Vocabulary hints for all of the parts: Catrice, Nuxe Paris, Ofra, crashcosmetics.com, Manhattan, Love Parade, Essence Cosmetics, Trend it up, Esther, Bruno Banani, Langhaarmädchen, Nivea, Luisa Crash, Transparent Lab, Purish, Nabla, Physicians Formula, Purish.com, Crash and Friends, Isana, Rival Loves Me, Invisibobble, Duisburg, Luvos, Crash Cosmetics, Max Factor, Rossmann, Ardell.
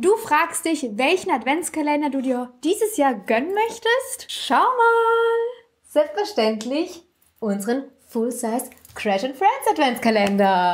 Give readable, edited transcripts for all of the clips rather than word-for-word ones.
Du fragst dich, welchen Adventskalender du dir dieses Jahr gönnen möchtest? Schau mal! Selbstverständlich unseren Full-Size Crash and Friends Adventskalender!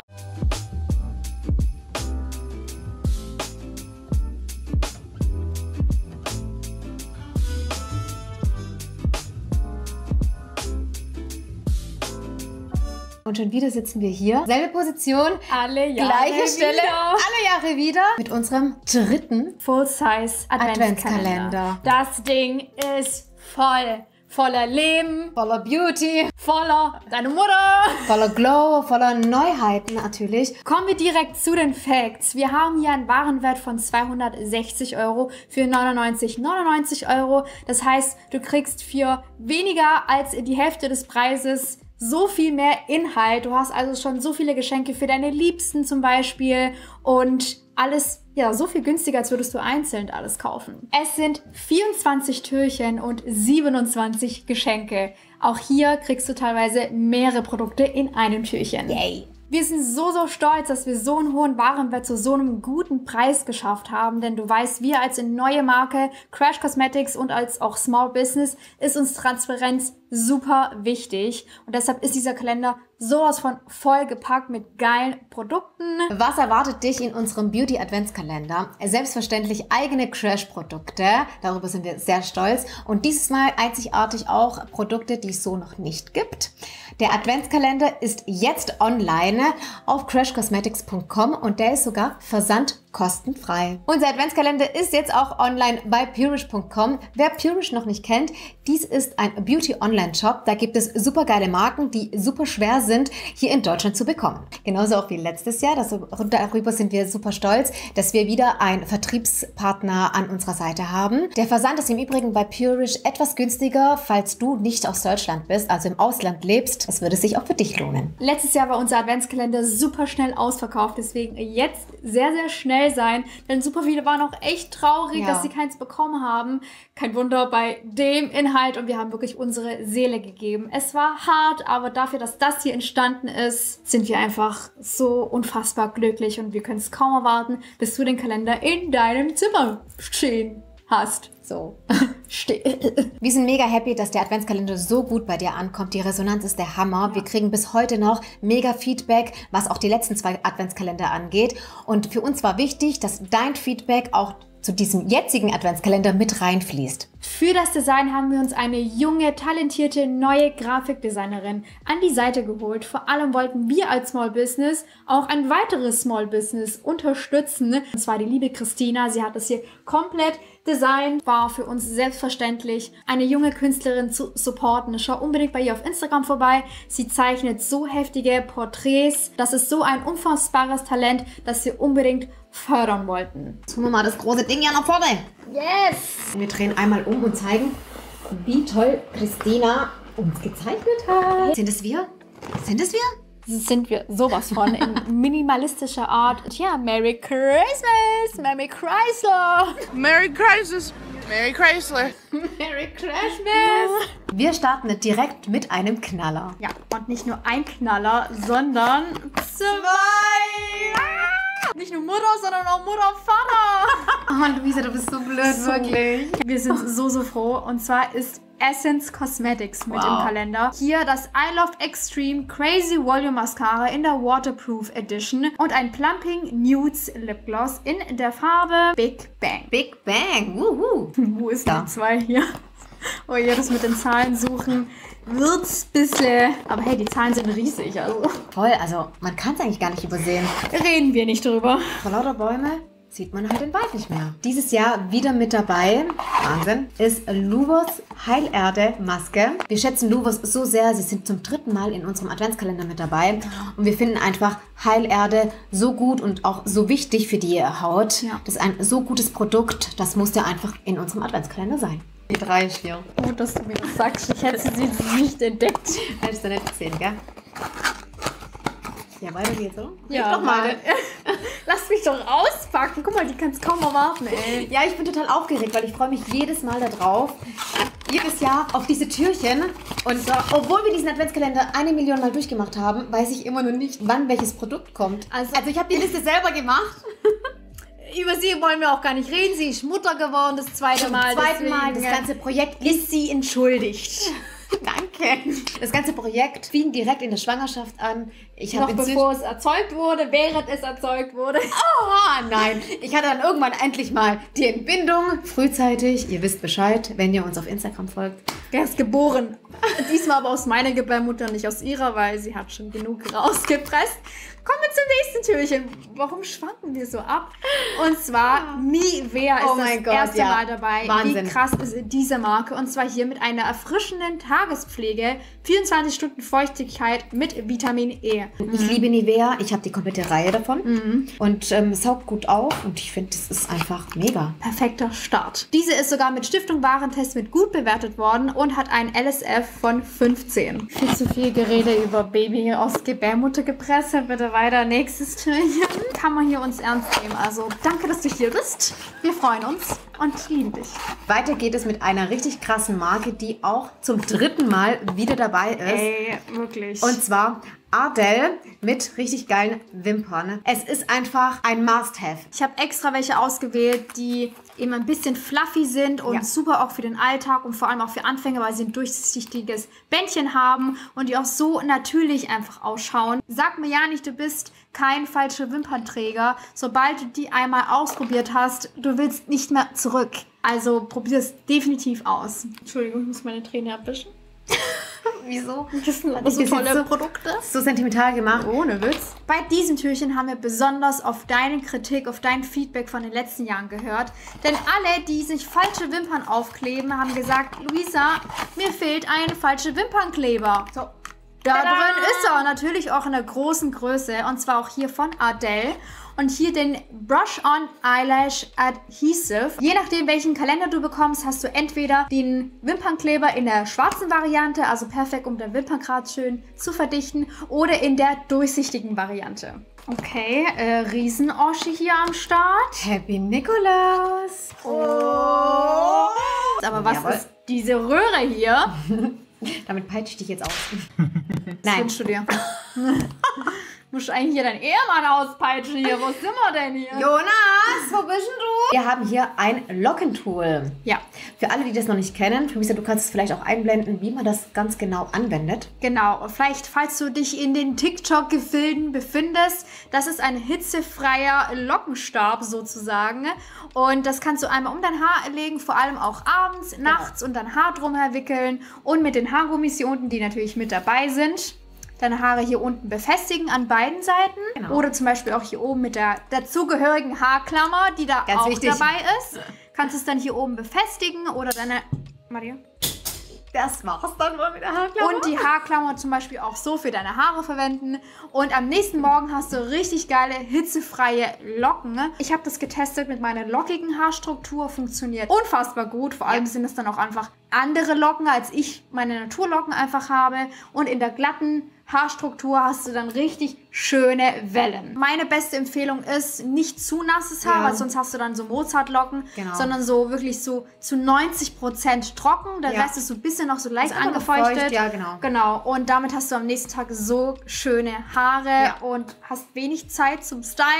Und schon wieder sitzen wir hier. Selbe Position, alle Jahre gleiche Stelle, alle Jahre wieder mit unserem dritten Full-Size Adventskalender. Das Ding ist voll. Voller Leben, voller Beauty, voller deine Mutter, voller Glow, voller Neuheiten natürlich. Kommen wir direkt zu den Facts. Wir haben hier einen Warenwert von 260 Euro für 99,99 Euro. Das heißt, du kriegst für weniger als die Hälfte des Preises so viel mehr Inhalt. Du hast also schon so viele Geschenke für deine Liebsten zum Beispiel und alles, ja, so viel günstiger, als würdest du einzeln alles kaufen. Es sind 24 Türchen und 27 Geschenke. Auch hier kriegst du teilweise mehrere Produkte in einem Türchen. Yay! Wir sind so, so stolz, dass wir so einen hohen Warenwert zu so einem guten Preis geschafft haben, denn du weißt, wir als neue Marke Crash Cosmetics und als auch Small Business ist uns Transparenz super wichtig und deshalb ist dieser Kalender sowas von vollgepackt mit geilen Produkten. Was erwartet dich in unserem Beauty Adventskalender? Selbstverständlich eigene Crash-Produkte, darüber sind wir sehr stolz und dieses Mal einzigartig auch Produkte, die es so noch nicht gibt. Der Adventskalender ist jetzt online auf crashcosmetics.com und der ist sogar versandkostenfrei. Unser Adventskalender ist jetzt auch online bei Purish.com. Wer Purish noch nicht kennt, dies ist ein Beauty-Online-Shop. Da gibt es super geile Marken, die super schwer sind, hier in Deutschland zu bekommen. Genauso auch wie letztes Jahr. Darüber sind wir super stolz, dass wir wieder einen Vertriebspartner an unserer Seite haben. Der Versand ist im Übrigen bei Purish etwas günstiger, falls du nicht aus Deutschland bist, also im Ausland lebst. Es würde sich auch für dich lohnen. Letztes Jahr war unser Adventskalender super schnell ausverkauft, deswegen jetzt sehr, sehr schnell sein, denn super viele waren auch echt traurig, dass sie keins bekommen haben. Kein Wunder bei dem Inhalt und wir haben wirklich unsere Seele gegeben. Es war hart, aber dafür, dass das hier entstanden ist, sind wir einfach so unfassbar glücklich und wir können es kaum erwarten, bis du den Kalender in deinem Zimmer stehen hast. So. Wir sind mega happy, dass der Adventskalender so gut bei dir ankommt. Die Resonanz ist der Hammer. Wir kriegen bis heute noch mega Feedback, was auch die letzten zwei Adventskalender angeht. Und für uns war wichtig, dass dein Feedback auch zu diesem jetzigen Adventskalender mit reinfließt. Für das Design haben wir uns eine junge, talentierte, neue Grafikdesignerin an die Seite geholt. Vor allem wollten wir als Small Business auch ein weiteres Small Business unterstützen. Und zwar die liebe Christina. Sie hat das hier komplett designt. War für uns selbstverständlich, eine junge Künstlerin zu supporten. Schau unbedingt bei ihr auf Instagram vorbei. Sie zeichnet so heftige Porträts. Das ist so ein unfassbares Talent, das wir unbedingt fördern wollten. Tun wir mal das große Ding hier nach vorne. Yes! Wir drehen einmal um und zeigen, wie toll Christina uns gezeichnet hat. Sind es wir? Sind es wir? Sind wir sowas von in minimalistischer Art. Tja, Merry Christmas! Merry Chrysler! Merry Christmas! Merry Chrysler! Merry Christmas! Wir starten direkt mit einem Knaller. Ja, und nicht nur ein Knaller, sondern zwei! Nicht nur Mutter, sondern auch Mutter und Vater. Oh, Luisa, du bist so blöd, so, wirklich. Wir sind so, so froh. Und zwar ist Essence Cosmetics mit im Kalender. Hier das I Love Extreme Crazy Volume Mascara in der Waterproof Edition und ein Plumping Nudes Lip Gloss in der Farbe Big Bang. Big Bang, wuhu. Wo ist da? Die zwei hier? Oh ja, das mit den Zahlen suchen wird's bisschen. Aber hey, die Zahlen sind riesig. Also. Voll, also man kann es eigentlich gar nicht übersehen. Reden wir nicht drüber. Vor lauter Bäume sieht man halt den Wald nicht mehr. Dieses Jahr wieder mit dabei, Wahnsinn, ist Luvos Heilerde-Maske. Wir schätzen Luvos so sehr, sie sind zum dritten Mal in unserem Adventskalender mit dabei. Und wir finden einfach Heilerde so gut und auch so wichtig für die Haut. Ja. Das ist ein so gutes Produkt, das musste einfach in unserem Adventskalender sein. Die drei, vier. Oh, dass du mir das sagst. Ich hätte sie nicht entdeckt. Hättest du nicht gesehen, gell? Ja, weiter geht's, oder? Ja, doch mal. Lass mich doch auspacken. Guck mal, die kannst kaum erwarten, ey. Ja, ich bin total aufgeregt, weil ich freue mich jedes Mal darauf. Jedes Jahr auf diese Türchen. Und so, obwohl wir diesen Adventskalender 1 Million Mal durchgemacht haben, weiß ich immer nur nicht, wann welches Produkt kommt. Also ich habe die Liste selber gemacht. über sie wollen wir auch gar nicht reden. Sie ist Mutter geworden, das zweite Mal. Zum zweiten Mal, das ganze Projekt ist sie entschuldigt. Danke. Das ganze Projekt fing direkt in der Schwangerschaft an. Ich habe bevor es erzeugt wurde, während es erzeugt wurde. Oh nein. Ich hatte dann irgendwann endlich mal die Entbindung. Frühzeitig. Ihr wisst Bescheid, wenn ihr uns auf Instagram folgt. Der ist geboren. Diesmal aber aus meiner Gebärmutter, nicht aus ihrer, weil sie hat schon genug rausgepresst. Kommen wir zum nächsten Türchen. Warum schwanken wir so ab? Und zwar Nivea ist das erste Mal dabei. Wahnsinn. Wie krass ist diese Marke? Und zwar hier mit einer erfrischenden Tagespflege, 24 Stunden Feuchtigkeit mit Vitamin E. Ich liebe Nivea. Ich habe die komplette Reihe davon. Und saugt gut auf. Und ich finde, das ist einfach mega. Perfekter Start. Diese ist sogar mit Stiftung Warentest mit gut bewertet worden und hat einen LSF von 15. Viel zu viel Gerede über Baby aus Gebärmutter gepresst. Bitte weiter, nächstes Türchen. Kann man hier uns ernst nehmen. Also danke, dass du hier bist. Wir freuen uns und lieben dich. Weiter geht es mit einer richtig krassen Marke, die auch zum dritten Mal wieder dabei ist. Ey, wirklich. Und zwar Ardell mit richtig geilen Wimpern. Es ist einfach ein Must-Have. Ich habe extra welche ausgewählt, die eben ein bisschen fluffy sind und super auch für den Alltag und vor allem auch für Anfänger, weil sie ein durchsichtiges Bändchen haben und die auch so natürlich einfach ausschauen. Sag mir ja nicht, du bist kein falscher Wimpernträger. Sobald du die einmal ausprobiert hast, du willst nicht mehr zurück. Also probier es definitiv aus. Entschuldigung, ich muss meine Träne abwischen. Wieso? Das sind so tolle Produkte. So sentimental gemacht. Ohne Witz. Bei diesem Türchen haben wir besonders auf deine Kritik, auf dein Feedback von den letzten Jahren gehört. Denn alle, die sich falsche Wimpern aufkleben, haben gesagt, Luisa, mir fehlt ein falscher Wimpernkleber. So. Da drin ist er. Natürlich auch in der großen Größe. Und zwar auch hier von Ardell. Und hier den Brush-On Eyelash Adhesive. Je nachdem, welchen Kalender du bekommst, hast du entweder den Wimpernkleber in der schwarzen Variante, also perfekt, um den Wimpernkratz schön zu verdichten, oder in der durchsichtigen Variante. Okay, Riesen-Oschi hier am Start. Happy Nikolaus. Oh. Aber was ist diese Röhre hier? Damit peitsche ich dich jetzt aus. Nein. Wünschst du dir. Du musst eigentlich hier deinen Ehemann auspeitschen hier. Wo sind wir denn hier? Jonas, wo bist du? Wir haben hier ein Lockentool. Ja. Für alle, die das noch nicht kennen, Luisa, du kannst es vielleicht auch einblenden, wie man das ganz genau anwendet. Genau. Und vielleicht, falls du dich in den TikTok-Gefilden befindest, das ist ein hitzefreier Lockenstab sozusagen. Und das kannst du einmal um dein Haar legen, vor allem auch abends, nachts und dein Haar drumher wickeln. Und mit den Haargummis hier unten, die natürlich mit dabei sind, deine Haare hier unten befestigen an beiden Seiten. Genau. Oder zum Beispiel auch hier oben mit der dazugehörigen Haarklammer, die da ganz auch wichtig dabei ist. Kannst du es dann hier oben befestigen oder deine... Maria? Das war's dann mal mit der Haarklammer. Und die Haarklammer zum Beispiel auch so für deine Haare verwenden. Und am nächsten Morgen hast du richtig geile, hitzefreie Locken. Ich habe das getestet mit meiner lockigen Haarstruktur. Funktioniert unfassbar gut. Vor allem sind es dann auch einfach andere Locken, als ich meine Naturlocken einfach habe. Und in der glatten Haarstruktur hast du dann richtig schöne Wellen. Meine beste Empfehlung ist, nicht zu nasses Haar, weil sonst hast du dann so Mozartlocken, sondern so wirklich so zu 90% trocken. Der Rest ist so ein bisschen noch so leicht angefeuchtet. Feucht, genau. Und damit hast du am nächsten Tag so schöne Haare und hast wenig Zeit zum Stylen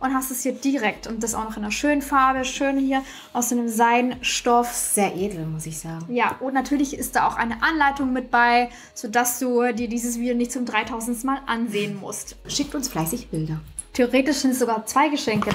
und hast es hier direkt. Und das auch noch in einer schönen Farbe, schön hier aus so einem Seidenstoff. Sehr edel, muss ich sagen. Ja, und natürlich ist da auch eine Anleitung mit bei, sodass du dir dieses Video nicht zum 3000. Mal ansehen musst. Schickt uns fleißig Bilder. Theoretisch sind es sogar zwei Geschenke.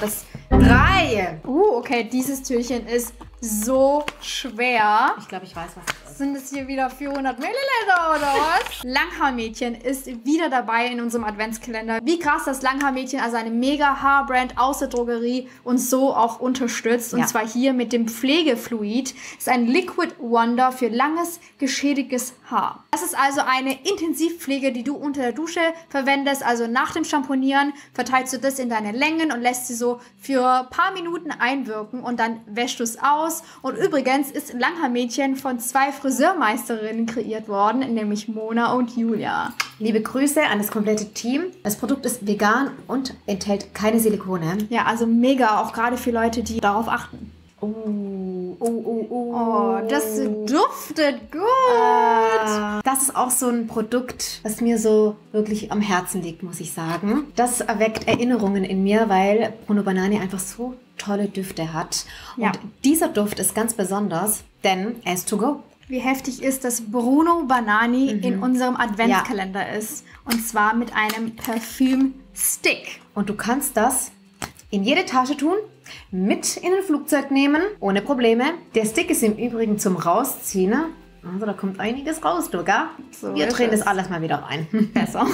Drei! Okay, dieses Türchen ist so schwer. Ich glaube, ich weiß, was das ist. Sind es hier wieder 400 Milliliter oder was? Langhaarmädchen ist wieder dabei in unserem Adventskalender. Wie krass, dass Langhaarmädchen, also eine mega Haarbrand aus der Drogerie, uns so auch unterstützt. Und zwar hier mit dem Pflegefluid. Das ist ein Liquid Wonder für langes, geschädigtes Haar. Das ist also eine Intensivpflege, die du unter der Dusche verwendest. Also nach dem Shampoonieren verteilst du das in deine Längen und lässt sie so für ein paar Minuten einwirken und dann wäschst du es aus. Und übrigens ist Langhaarmädchen von zwei Friseurmeisterinnen kreiert worden, nämlich Mona und Julia. Liebe Grüße an das komplette Team. Das Produkt ist vegan und enthält keine Silikone. Ja, also mega, auch gerade für Leute, die darauf achten. Oh, das duftet gut. Das ist auch so ein Produkt, was mir so wirklich am Herzen liegt, muss ich sagen. Das erweckt Erinnerungen in mir, weil Bruno Banani einfach so tolle Düfte hat. Ja. Und dieser Duft ist ganz besonders, denn er ist to go. Wie heftig ist, dass Bruno Banani in unserem Adventskalender ist. Und zwar mit einem Parfüm-Stick. Und du kannst das in jede Tasche tun, mit in ein Flugzeug nehmen, ohne Probleme. Der Stick ist im Übrigen zum Rausziehen. Also da kommt einiges raus, du, gell? So, wir drehen das alles mal wieder rein. Besser.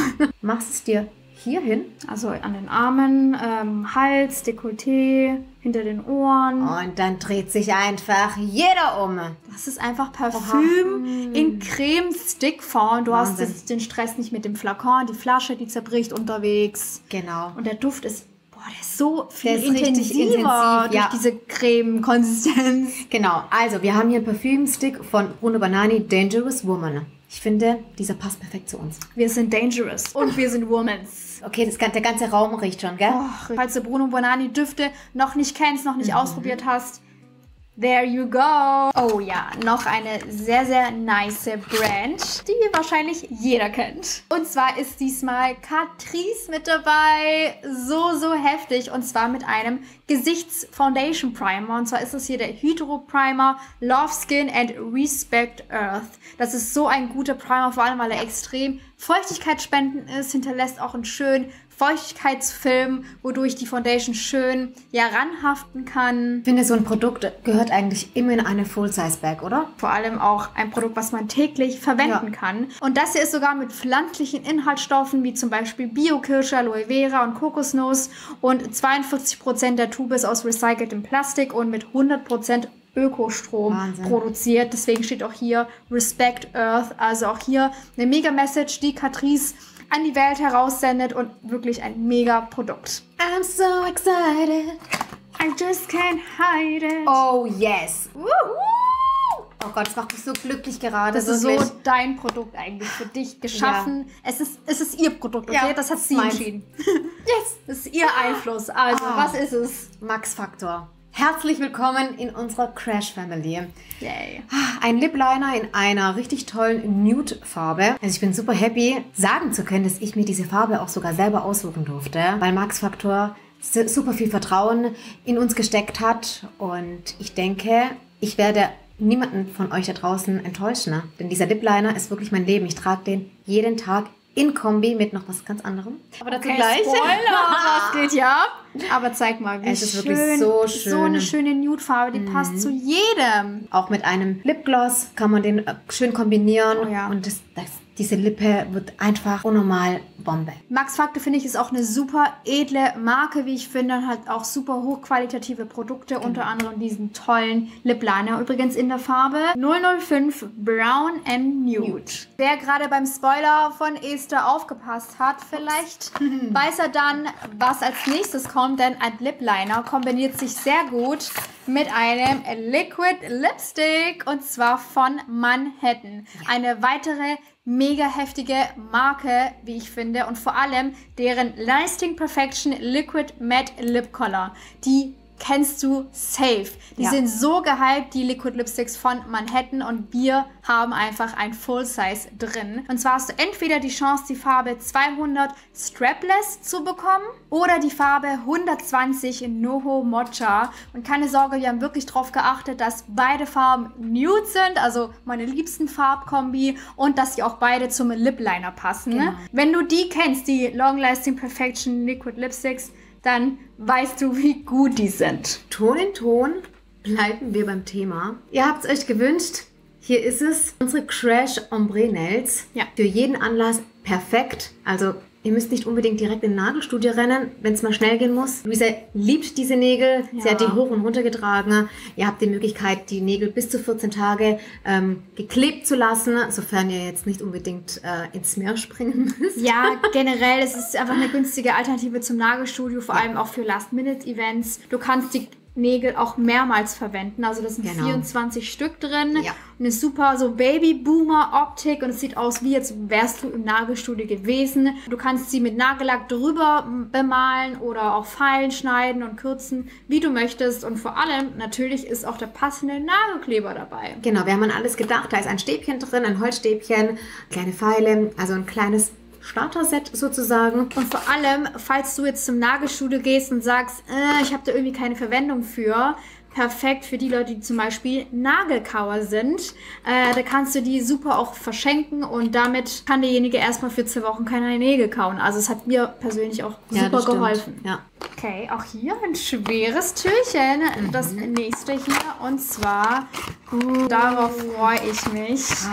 Machst es dir hierhin? Also an den Armen, Hals, Dekolleté, hinter den Ohren. Und dann dreht sich einfach jeder um. Das ist einfach Parfüm in Creme-Stick-Form. Du hast jetzt den Stress nicht mit dem Flakon, die Flasche, die zerbricht unterwegs. Genau. Und der Duft ist, boah, der ist so viel intensiver durch diese Creme-Konsistenz. Genau, also wir haben hier einen Parfüm-Stick von Bruno Banani, Dangerous Woman. Ich finde, dieser passt perfekt zu uns. Wir sind dangerous und wir sind Womans. Okay, der ganze Raum riecht schon, gell? Oh, falls du Bruno Banani Düfte noch nicht kennst, noch nicht ausprobiert hast, there you go. Oh ja, noch eine sehr, sehr nice Brand, die wahrscheinlich jeder kennt. Und zwar ist diesmal Catrice mit dabei. So, so heftig. Und zwar mit einem Gesichtsfoundation Primer. Und zwar ist das hier der Hydro Primer Love Skin and Respect Earth. Das ist so ein guter Primer, vor allem weil er extrem feuchtigkeitsspendend ist, hinterlässt auch einen schönen Feuchtigkeitsfilm, wodurch die Foundation schön ranhaften kann. Ich finde, so ein Produkt gehört eigentlich immer in eine Full-Size-Bag, oder? Vor allem auch ein Produkt, was man täglich verwenden kann. Und das hier ist sogar mit pflanzlichen Inhaltsstoffen, wie zum Beispiel Bio-Kirsche, Aloe Vera und Kokosnuss. Und 42% der Tube ist aus recyceltem Plastik und mit 100% Ökostrom produziert. Deswegen steht auch hier Respect Earth. Also auch hier eine Mega-Message, die Catrice an die Welt heraussendet, und wirklich ein mega Produkt. I'm so excited. I just can't hide it. Oh yes. Woohoo. Oh Gott, das macht mich so glücklich gerade. Das ist so dein Produkt eigentlich, für dich geschaffen. Ja. Es ist ihr Produkt, okay? Ja, das hat sie entschieden. Yes. Das ist ihr Einfluss. Also, was ist es? Max Factor. Herzlich willkommen in unserer Crash-Family. Yay. Ein Lip-Liner in einer richtig tollen Nude-Farbe. Also ich bin super happy, sagen zu können, dass ich mir diese Farbe auch sogar selber aussuchen durfte, weil Max Factor super viel Vertrauen in uns gesteckt hat. Und ich denke, ich werde niemanden von euch da draußen enttäuschen, ne? Denn dieser Lip-Liner ist wirklich mein Leben. Ich trage den jeden Tag in Kombi mit noch was ganz anderem. Aber dazu gleich. Spoiler, was geht hier ab? Aber zeig mal, wie es ist schön, wirklich so schön. So eine schöne Nude-Farbe, die passt zu jedem. Auch mit einem Lipgloss kann man den schön kombinieren. Oh ja. Und diese Lippe wird einfach unnormal Bombe. Max Factor, finde ich, ist auch eine super edle Marke, wie ich finde. Und hat auch super hochqualitative Produkte, unter anderem diesen tollen Lip Liner. Übrigens in der Farbe 005 Brown and Nude. Wer gerade beim Spoiler von Esther aufgepasst hat, vielleicht weiß er dann, was als nächstes kommt. Denn ein Lip Liner kombiniert sich sehr gut mit einem Liquid Lipstick. Und zwar von Manhattan. Eine weitere mega heftige Marke, wie ich finde, und vor allem deren Lasting Perfection Liquid Matte Lip Color. Die kennst du safe. Die sind so gehypt, die Liquid Lipsticks von Manhattan, und wir haben einfach ein Full Size drin. Und zwar hast du entweder die Chance, die Farbe 200 Strapless zu bekommen oder die Farbe 120 Noho Mocha. Und keine Sorge, wir haben wirklich darauf geachtet, dass beide Farben nude sind, also meine liebsten Farbkombi, und dass sie auch beide zum Lip Liner passen. Genau. Wenn du die kennst, die Long Lasting Perfection Liquid Lipsticks, dann weißt du, wie gut die sind. Ton in Ton bleiben wir beim Thema. Ihr habt es euch gewünscht. Hier ist es, unsere Crash Ombre Nails. Ja. Für jeden Anlass perfekt. Also ihr müsst nicht unbedingt direkt in den Nagelstudio rennen, wenn es mal schnell gehen muss. Luisa liebt diese Nägel. Ja. Sie hat die hoch und runter getragen. Ihr habt die Möglichkeit, die Nägel bis zu 14 Tage geklebt zu lassen, sofern ihr jetzt nicht unbedingt ins Meer springen müsst. Ja, generell, es ist einfach eine günstige Alternative zum Nagelstudio, vor allem auch für Last-Minute-Events. Du kannst die Nägel auch mehrmals verwenden. Also das sind 24 Stück drin. Ja. Eine super so Baby-Boomer-Optik, und es sieht aus, wie jetzt wärst du im Nagelstudio gewesen. Du kannst sie mit Nagellack drüber bemalen oder auch feilen, schneiden und kürzen, wie du möchtest. Und vor allem natürlich ist auch der passende Nagelkleber dabei. Genau, wir haben an alles gedacht. Da ist ein Stäbchen drin, ein Holzstäbchen, kleine Pfeile, also ein kleines Starter-Set sozusagen. Und vor allem, falls du jetzt zum Nagelstudio gehst und sagst, ich habe da irgendwie keine Verwendung für, perfekt für die Leute, die zum Beispiel Nagelkauer sind. Da kannst du die super auch verschenken und damit kann derjenige erstmal für 2 Wochen keine Nägel kauen. Also es hat mir persönlich auch super geholfen. Ja. Okay, auch hier ein schweres Türchen. Das nächste hier und zwar, darauf freue ich mich. Was?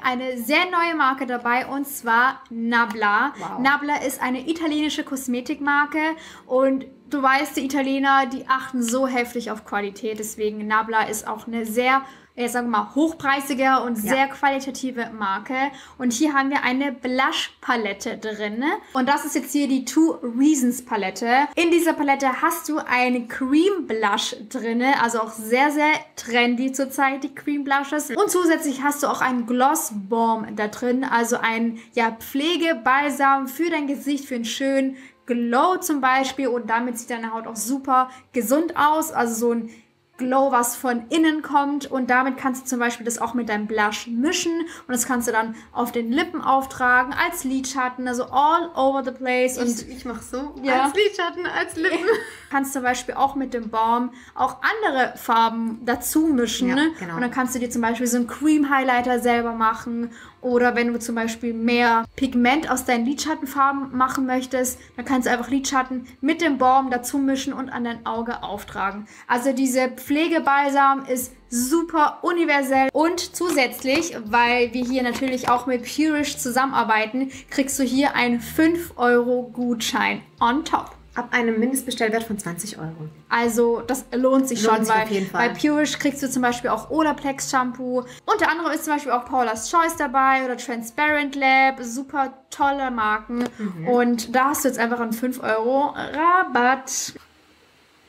Eine sehr neue Marke dabei und zwar Nabla. Wow. Nabla ist eine italienische Kosmetikmarke und du weißt, die Italiener, die achten so heftig auf Qualität. Deswegen Nabla ist auch eine sehr, sagen wir mal, hochpreisige und sehr qualitative Marke. Und hier haben wir eine Blush-Palette drin. Und das ist jetzt hier die Two Reasons Palette. In dieser Palette hast du einen Cream Blush drin. Also auch sehr, sehr trendy zurzeit, die Cream Blushes. Und zusätzlich hast du auch einen Gloss Balm da drin. Also ein Pflegebalsam für dein Gesicht, für einen schönen Glow zum Beispiel. Und damit sieht deine Haut auch super gesund aus. Also so ein Glow, was von innen kommt, und damit kannst du zum Beispiel das auch mit deinem Blush mischen und das kannst du dann auf den Lippen auftragen, als Lidschatten, also all over the place. Ich mache so, als Lidschatten, als Lippen. Kannst zum Beispiel auch mit dem Balm auch andere Farben dazu mischen, genau. Und dann kannst du dir zum Beispiel so einen Cream Highlighter selber machen, oder wenn du zum Beispiel mehr Pigment aus deinen Lidschattenfarben machen möchtest, dann kannst du einfach Lidschatten mit dem Balm dazu mischen und an dein Auge auftragen. Also diese Pflegebalsam ist super universell, und zusätzlich, weil wir hier natürlich auch mit Purish zusammenarbeiten, kriegst du hier einen 5-Euro-Gutschein on top. Ab einem Mindestbestellwert von 20 Euro. Also das lohnt sich schon, weil bei Purish kriegst du zum Beispiel auch Olaplex-Shampoo. Unter anderem ist zum Beispiel auch Paula's Choice dabei oder Transparent Lab. Super tolle Marken. Und da hast du jetzt einfach einen 5-Euro-Rabatt.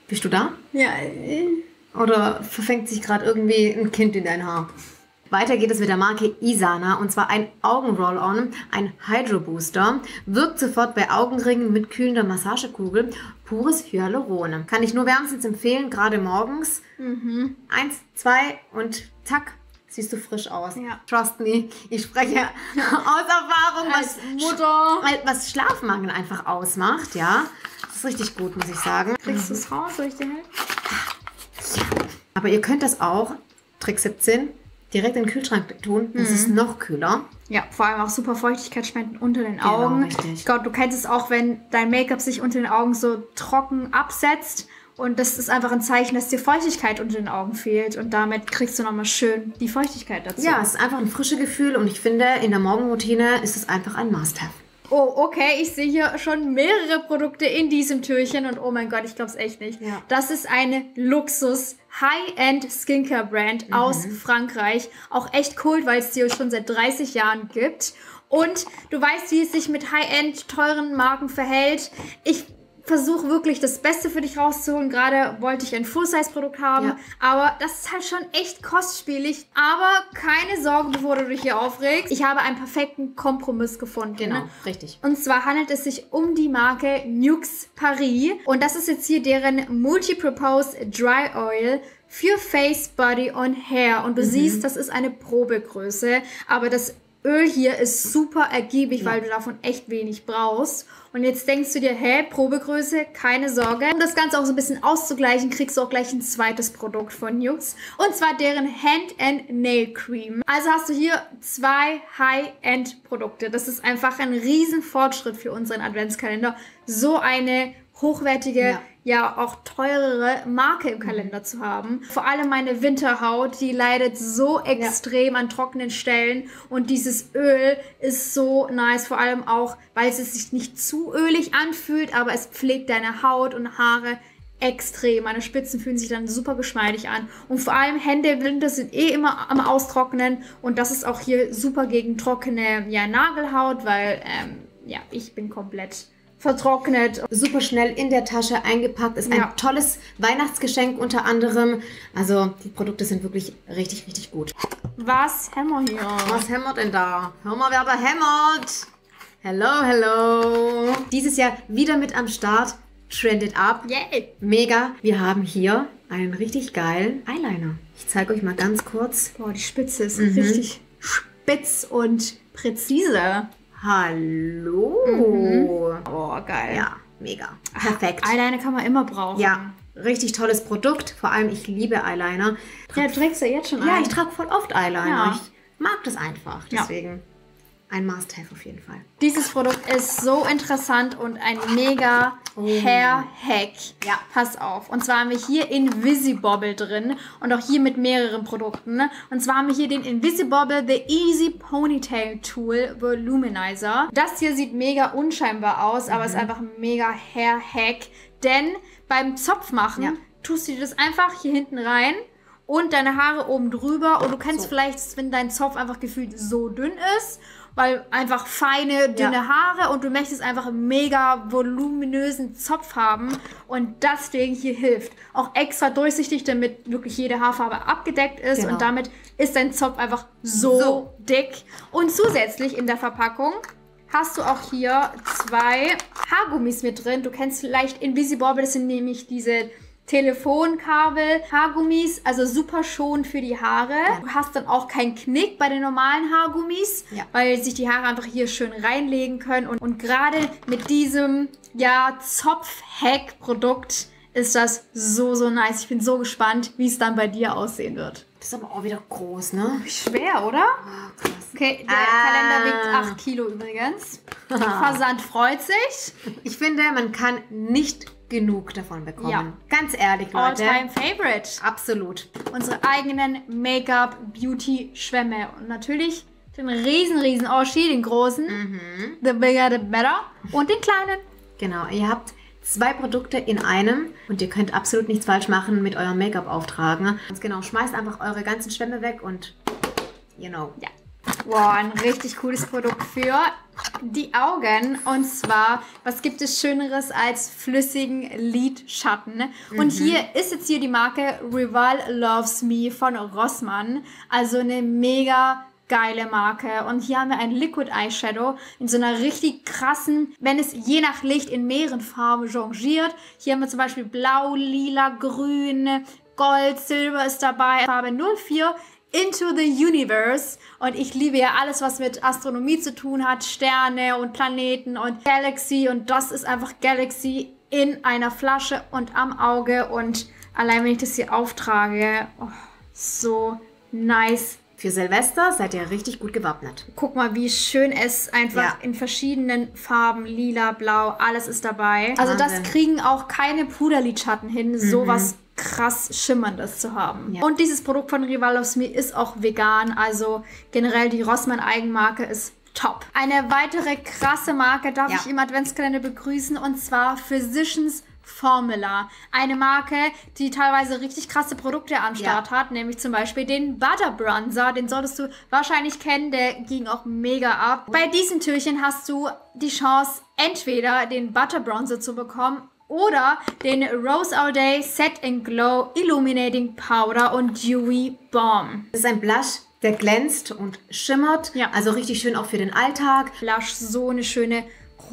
Bist du da? Ja. Oder verfängt sich gerade irgendwie ein Kind in dein Haar? Weiter geht es mit der Marke Isana, und zwar ein Augen-Roll-On, ein Hydro-Booster, wirkt sofort bei Augenringen mit kühlender Massagekugel, pures Hyaluron. Kann ich nur wärmstens empfehlen, gerade morgens. 1, 2 und zack, siehst du frisch aus. Ja. Trust me, ich spreche aus Erfahrung, was Mutter, was Schlafmangel einfach ausmacht, Das ist richtig gut, muss ich sagen. Kriegst du es raus, soll ich dir helfen? Ja. Aber ihr könnt das auch, Trick 17, direkt in den Kühlschrank tun, das ist noch kühler. Ja, vor allem auch super feuchtigkeitsspendend unter den Augen. Richtig. Ich glaube, du kennst es auch, wenn dein Make-up sich unter den Augen so trocken absetzt, und das ist einfach ein Zeichen, dass dir Feuchtigkeit unter den Augen fehlt, und damit kriegst du nochmal schön die Feuchtigkeit dazu. Ja, es ist einfach ein frisches Gefühl, und ich finde, in der Morgenroutine ist es einfach ein Must-Have. Oh, okay, ich sehe hier schon mehrere Produkte in diesem Türchen, und oh mein Gott, ich glaube es echt nicht. Ja. Das ist eine Luxus-High-End-Skincare-Brand aus Frankreich. Auch echt cool, weil es die schon seit 30 Jahren gibt. Und du weißt, wie es sich mit High-End teuren Marken verhält. Ich versuche wirklich das Beste für dich rauszuholen. Gerade wollte ich ein Full-Size-Produkt haben, aber das ist halt schon echt kostspielig. Aber keine Sorge, bevor du dich hier aufregst. Ich habe einen perfekten Kompromiss gefunden. Genau, richtig. Und zwar handelt es sich um die Marke Nuxe Paris. Und das ist jetzt hier deren Multi-Purpose Dry Oil für Face, Body und Hair. Und du siehst, das ist eine Probegröße. Aber das Öl hier ist super ergiebig, weil du davon echt wenig brauchst. Und jetzt denkst du dir, hä, Probegröße, keine Sorge. Um das Ganze auch so ein bisschen auszugleichen, kriegst du auch gleich ein zweites Produkt von Nuxe. Und zwar deren Hand and Nail Cream. Also hast du hier 2 High-End-Produkte. Das ist einfach ein riesen Fortschritt für unseren Adventskalender. So eine hochwertige, auch teurere Marke im Kalender zu haben. Vor allem meine Winterhaut, die leidet so extrem an trockenen Stellen, und dieses Öl ist so nice, vor allem auch, weil es sich nicht zu ölig anfühlt, aber es pflegt deine Haut und Haare extrem. Meine Spitzen fühlen sich dann super geschmeidig an, und vor allem Hände im Winter sind eh immer am Austrocknen, und das ist auch hier super gegen trockene Nagelhaut, weil ich bin komplett vertrocknet. Super schnell in der Tasche eingepackt. Ist ein tolles Weihnachtsgeschenk unter anderem. Also die Produkte sind wirklich richtig, richtig gut. Was hämmert hier? Was hämmert denn da? Hör mal, wer da hämmert. Hello, hello. Dieses Jahr wieder mit am Start. Trend it up. Yay. Mega. Wir haben hier einen richtig geilen Eyeliner. Ich zeige euch mal ganz kurz. Boah, die Spitze ist richtig spitz und präzise. Hallo. Mhm. Oh, geil. Ja, mega. Perfekt. Ach, Eyeliner kann man immer brauchen. Ja, richtig tolles Produkt. Vor allem, ich liebe Eyeliner. Ja, trägst du jetzt schon ein? Ja, ich trage voll oft Eyeliner. Ja. Ich mag das einfach. Deswegen ein Must-Have auf jeden Fall. Dieses Produkt ist so interessant und ein mega Hair-Hack. Ja. Pass auf. Und zwar haben wir hier Invisibobble drin und auch hier mit mehreren Produkten. Und zwar haben wir hier den Invisibobble The Easy Ponytail Tool Voluminizer. Das hier sieht mega unscheinbar aus, aber ist einfach ein mega Hair-Hack. Denn beim Zopfmachen tust du das einfach hier hinten rein und deine Haare oben drüber. Und du kannst vielleicht, wenn dein Zopf einfach gefühlt so dünn ist, weil einfach feine, dünne Haare und du möchtest einfach einen mega voluminösen Zopf haben und das Ding hier hilft. Auch extra durchsichtig, damit wirklich jede Haarfarbe abgedeckt ist und damit ist dein Zopf einfach so dick. Und zusätzlich in der Verpackung hast du auch hier zwei Haargummis mit drin. Du kennst vielleicht Invisibobble, das sind nämlich diese Telefonkabel, Haargummis, also super schonend für die Haare. Ja. Du hast dann auch keinen Knick bei den normalen Haargummis, weil sich die Haare einfach hier schön reinlegen können. Und gerade mit diesem Zopf-Hack-Produkt ist das so, so nice. Ich bin so gespannt, wie es dann bei dir aussehen wird. Das ist aber auch wieder groß, ne? Schwer, oder? Oh, krass. Okay, der Kalender wiegt 8 Kilo übrigens. Versand freut sich. Ich finde, man kann nicht genug davon bekommen. Ja. Ganz ehrlich, Leute. All-time favorite. Absolut. Unsere eigenen Make-up-Beauty-Schwämme. Und natürlich den riesen Oshi, den großen. Mhm. The bigger, the better. Und den kleinen. Genau. Ihr habt zwei Produkte in einem und ihr könnt absolut nichts falsch machen mit eurem Make-up-Auftragen. Ganz genau. Schmeißt einfach eure ganzen Schwämme weg und you know. Ja. Wow, ein richtig cooles Produkt für die Augen. Und zwar, was gibt es Schöneres als flüssigen Lidschatten? Und hier ist jetzt die Marke Rival Loves Me von Rossmann. Also eine mega geile Marke. Und hier haben wir einen Liquid Eyeshadow in so einer richtig krassen, wenn es je nach Licht in mehreren Farben jongliert. Hier haben wir zum Beispiel blau, lila, grün, gold, silber ist dabei. Farbe 04. Into the Universe. Und ich liebe ja alles, was mit Astronomie zu tun hat. Sterne und Planeten und Galaxy. Und das ist einfach Galaxy in einer Flasche und am Auge. Und allein, wenn ich das hier auftrage, so nice. Für Silvester seid ihr richtig gut gewappnet. Guck mal, wie schön es einfach in verschiedenen Farben, lila, blau, alles ist dabei. Also das kriegen auch keine Puderlidschatten hin, sowas krass Schimmerndes zu haben. Ja. Und dieses Produkt von Rival Loves Me ist auch vegan, also generell die Rossmann-Eigenmarke ist top. Eine weitere krasse Marke darf ich im Adventskalender begrüßen und zwar Physicians Formula. Eine Marke, die teilweise richtig krasse Produkte am Start hat, nämlich zum Beispiel den Butter Bronzer. Den solltest du wahrscheinlich kennen, der ging auch mega ab. Bei diesem Türchen hast du die Chance, entweder den Butter Bronzer zu bekommen oder den Rose All Day Set and Glow Illuminating Powder und Dewy Balm. Das ist ein Blush, der glänzt und schimmert. Ja. Also richtig schön auch für den Alltag. Blush, so eine schöne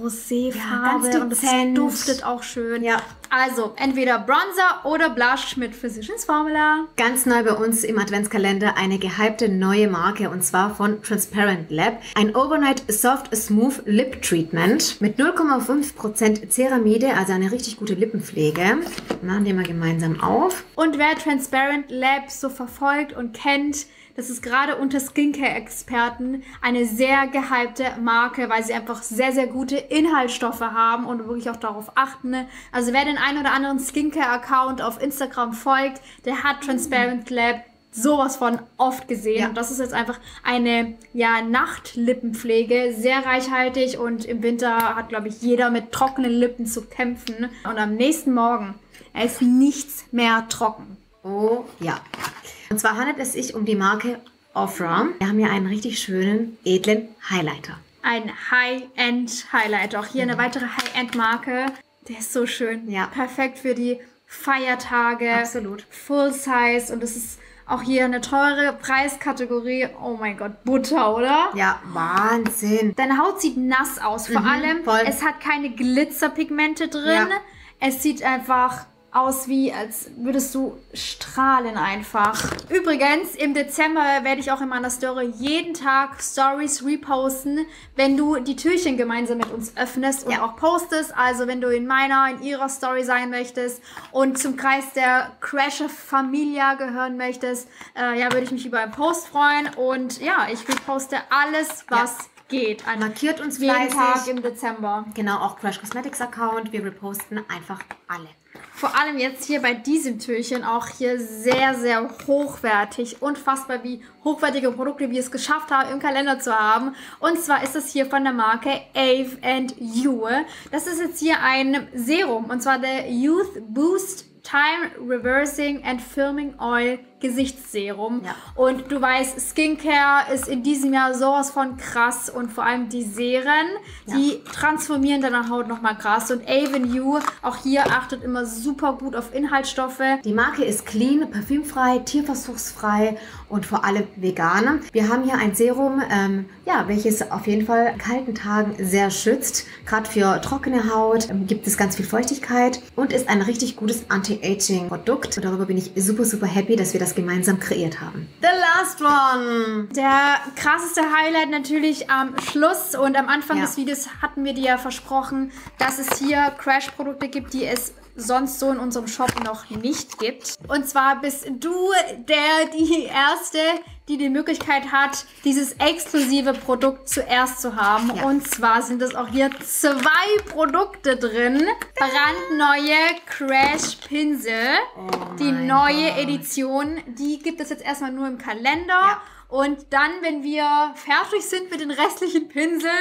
Roséfarbe und es duftet auch schön. Ja. Also entweder Bronzer oder Blush mit Physicians Formula. Ganz neu bei uns im Adventskalender eine gehypte neue Marke und zwar von Transparent Lab. Ein Overnight Soft Smooth Lip Treatment mit 0,5% Ceramide, also eine richtig gute Lippenpflege. Machen wir mal gemeinsam auf. Und wer Transparent Lab so verfolgt und kennt, das ist gerade unter Skincare-Experten eine sehr gehypte Marke, weil sie einfach sehr, sehr gute Inhaltsstoffe haben und wirklich auch darauf achten. Also wer den einen oder anderen Skincare-Account auf Instagram folgt, der hat Transparent Lab sowas von oft gesehen. Ja. Und das ist jetzt einfach eine Nachtlippenpflege, sehr reichhaltig und im Winter hat, glaube ich, jeder mit trockenen Lippen zu kämpfen. Und am nächsten Morgen ist nichts mehr trocken. Oh ja. Und zwar handelt es sich um die Marke Ofra. Wir haben hier einen richtig schönen, edlen Highlighter. Ein High-End-Highlighter. Auch hier eine weitere High-End-Marke. Der ist so schön. Ja. Perfekt für die Feiertage. Absolut. Full-Size. Und es ist auch hier eine teure Preiskategorie. Oh mein Gott, Butter, oder? Ja, Wahnsinn. Deine Haut sieht nass aus. Vor allem, es hat keine Glitzerpigmente drin. Ja. Es sieht einfach aus wie, als würdest du strahlen einfach. Übrigens, im Dezember werde ich auch in meiner Story jeden Tag Stories reposten, wenn du die Türchen gemeinsam mit uns öffnest und auch postest. Also wenn du in meiner, in ihrer Story sein möchtest und zum Kreis der Crasher-Familia gehören möchtest, würde ich mich über einen Post freuen. Und ja, ich reposte alles, was geht. Markiert uns jeden Tag im Dezember. Genau, auch Crash Cosmetics Account. Wir reposten einfach alle. Vor allem jetzt hier bei diesem Türchen auch hier sehr, sehr hochwertig. Unfassbar, wie hochwertige Produkte wir es geschafft haben, im Kalender zu haben. Und zwar ist das hier von der Marke Ave & You. Das ist jetzt hier ein Serum. Und zwar der Youth Boost Time Reversing and Firming Oil Gesichtsserum. Ja. Und du weißt, Skincare ist in diesem Jahr sowas von krass. Und vor allem die Serien, die transformieren deine Haut nochmal krass. Und Ave & You, auch hier achtet immer super gut auf Inhaltsstoffe. Die Marke ist clean, parfümfrei, tierversuchsfrei und vor allem vegan. Wir haben hier ein Serum, welches auf jeden Fall in kalten Tagen sehr schützt. Gerade für trockene Haut gibt es ganz viel Feuchtigkeit und ist ein richtig gutes Anti-Aging-Produkt. Und darüber bin ich super, super happy, dass wir das gemeinsam kreiert haben. The last one! Der krasseste Highlight natürlich am Schluss, und am Anfang des Videos hatten wir dir ja versprochen, dass es hier Crash-Produkte gibt, die es sonst so in unserem Shop noch nicht gibt. Und zwar bist du die Erste, die die Möglichkeit hat, dieses exklusive Produkt zuerst zu haben. Ja. Und zwar sind es auch hier 2 Produkte drin. Brandneue Crash Pinsel. Die neue Edition. Die gibt es jetzt erstmal nur im Kalender. Ja. Und dann, wenn wir fertig sind mit den restlichen Pinseln,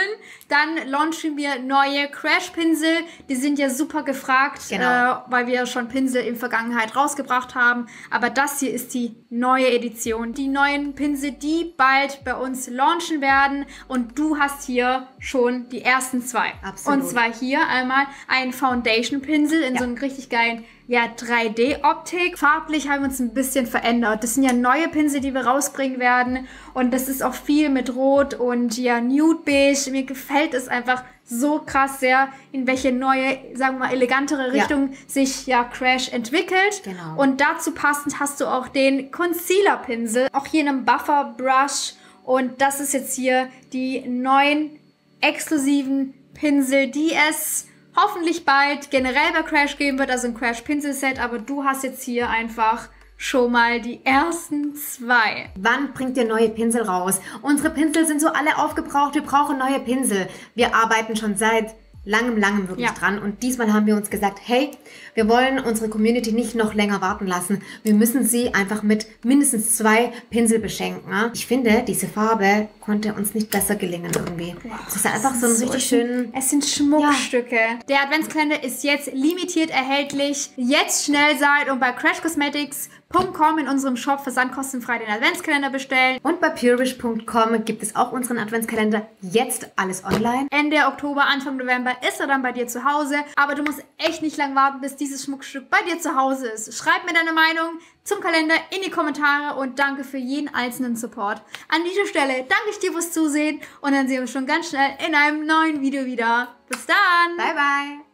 dann launchen wir neue Crash-Pinsel. Die sind ja super gefragt, weil wir schon Pinsel in der Vergangenheit rausgebracht haben. Aber das hier ist die neue Edition. Die neuen Pinsel, die bald bei uns launchen werden. Und du hast hier schon die ersten 2. Absolut. Und zwar hier einmal ein Foundation-Pinsel in so einem richtig geilen 3D-Optik. Farblich haben wir uns ein bisschen verändert. Das sind ja neue Pinsel, die wir rausbringen werden. Und das ist auch viel mit Rot und Nude Beige. Mir gefällt es einfach so krass sehr, in welche neue, sagen wir mal, elegantere Richtung sich Crash entwickelt. Genau. Und dazu passend hast du auch den Concealer-Pinsel. Auch hier in einem Buffer-Brush. Und das ist jetzt hier die neuen exklusiven Pinsel, die es hoffentlich bald generell bei Crash geben wird, also ein Crash-Pinsel-Set, aber du hast jetzt hier einfach schon mal die ersten 2. Wann bringt ihr neue Pinsel raus? Unsere Pinsel sind so alle aufgebraucht, wir brauchen neue Pinsel. Wir arbeiten schon seit langem wirklich dran. Und diesmal haben wir uns gesagt, hey, wir wollen unsere Community nicht noch länger warten lassen. Wir müssen sie einfach mit mindestens 2 Pinsel beschenken. Ich finde, diese Farbe konnte uns nicht besser gelingen irgendwie. Das ist einfach so ein richtig schön... Es sind Schmuckstücke. Der Adventskalender ist jetzt limitiert erhältlich. Jetzt schnell seid und bei crashcosmetics.com in unserem Shop versandkostenfrei den Adventskalender bestellen. Und bei Purish.com gibt es auch unseren Adventskalender jetzt alles online. Ende Oktober, Anfang November ist er dann bei dir zu Hause. Aber du musst echt nicht lang warten, bis dieses Schmuckstück bei dir zu Hause ist. Schreib mir deine Meinung zum Kalender in die Kommentare und danke für jeden einzelnen Support. An dieser Stelle danke ich dir fürs Zusehen und dann sehen wir uns schon ganz schnell in einem neuen Video wieder. Bis dann! Bye, bye!